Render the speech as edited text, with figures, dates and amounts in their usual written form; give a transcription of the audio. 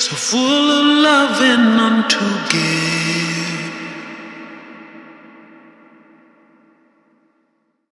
So full of loving unto gay.